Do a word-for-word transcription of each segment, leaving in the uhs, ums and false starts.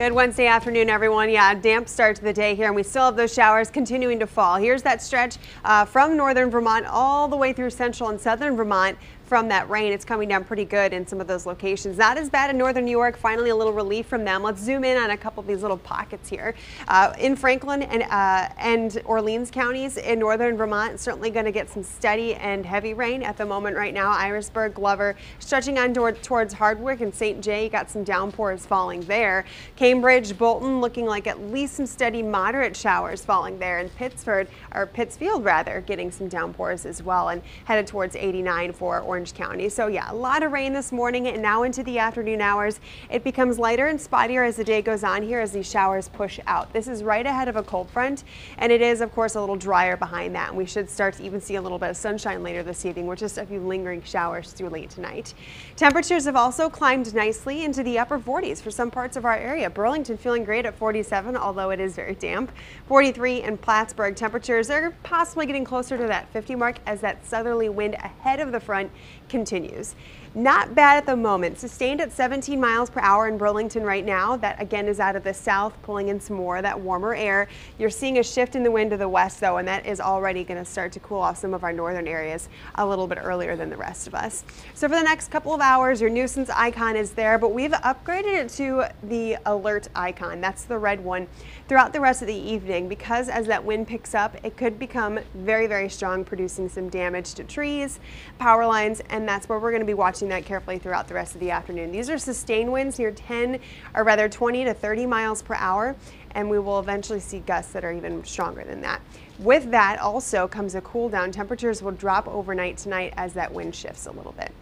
Good Wednesday afternoon, everyone. Yeah, a damp start to the day here, and we still have those showers continuing to fall. Here's that stretch uh, from northern Vermont all the way through central and southern Vermont. From that rain, it's coming down pretty good in some of those locations. Not as bad in northern New York. Finally, a little relief from them. Let's zoom in on a couple of these little pockets here uh, in Franklin and uh, and Orleans counties in northern Vermont. Certainly going to get some steady and heavy rain at the moment right now. Irisburg, Glover, stretching on toward, towards Hardwick and Saint Jay. You got some downpours falling there. Cambridge, Bolton, looking like at least some steady, moderate showers falling there. And Pittsford or Pittsfield rather, getting some downpours as well, and headed towards eighty-nine for Orange County. So yeah, a lot of rain this morning and now into the afternoon hours. It becomes lighter and spottier as the day goes on here as these showers push out. This is right ahead of a cold front, and it is of course a little drier behind that. And we should start to even see a little bit of sunshine later this evening with just a few lingering showers through late tonight. Temperatures have also climbed nicely into the upper forties for some parts of our area. Burlington feeling great at forty-seven, although it is very damp. forty-three in Plattsburgh. Temperatures are possibly getting closer to that fifty mark as that southerly wind ahead of the front continues. Not bad at the moment, sustained at seventeen miles per hour in Burlington right now. That again is out of the south, pulling in some more of that warmer air. You're seeing a shift in the wind to the west though, and that is already going to start to cool off some of our northern areas a little bit earlier than the rest of us. So for the next couple of hours, your nuisance icon is there, but we've upgraded it to the alert icon. That's the red one throughout the rest of the evening, because as that wind picks up, it could become very, very strong, producing some damage to trees, power lines, and that's where we're going to be watching that carefully throughout the rest of the afternoon. These are sustained winds near ten or rather twenty to thirty miles per hour, and we will eventually see gusts that are even stronger than that. With that also comes a cool down. Temperatures will drop overnight tonight as that wind shifts a little bit.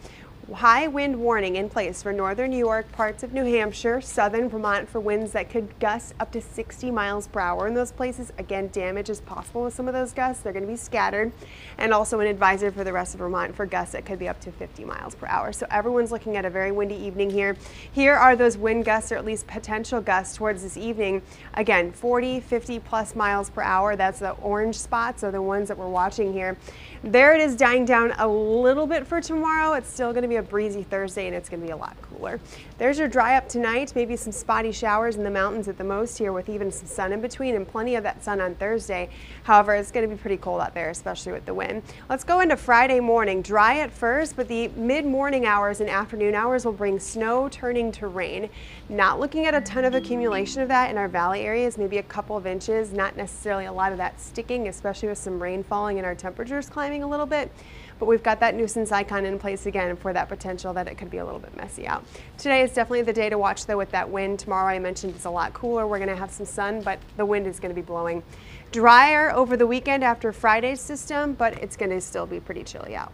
High wind warning in place for northern New York, parts of New Hampshire, southern Vermont for winds that could gust up to sixty miles per hour in those places. Again, damage is possible with some of those gusts. They're going to be scattered, and also an advisory for the rest of Vermont for gusts that could be up to fifty miles per hour. So everyone's looking at a very windy evening here. Here are those wind gusts, or at least potential gusts towards this evening. Again, forty, fifty plus miles per hour. That's the orange spots are the ones that we're watching here. There it is, dying down a little bit for tomorrow. It's still going to be a breezy Thursday, and it's going to be a lot cooler. There's your dry up tonight, maybe some spotty showers in the mountains at the most here, with even some sun in between and plenty of that sun on Thursday. However, it's going to be pretty cold out there, especially with the wind. Let's go into Friday morning. Dry at first, but the mid-morning hours and afternoon hours will bring snow turning to rain. Not looking at a ton of accumulation of that in our valley areas, maybe a couple of inches, not necessarily a lot of that sticking, especially with some rain falling and our temperatures climbing a little bit. But we've got that nuisance icon in place again for that potential that it could be a little bit messy out. Today is definitely the day to watch though with that wind. Tomorrow I mentioned it's a lot cooler. We're going to have some sun, but the wind is going to be blowing. Drier over the weekend after Friday's system, but it's going to still be pretty chilly out.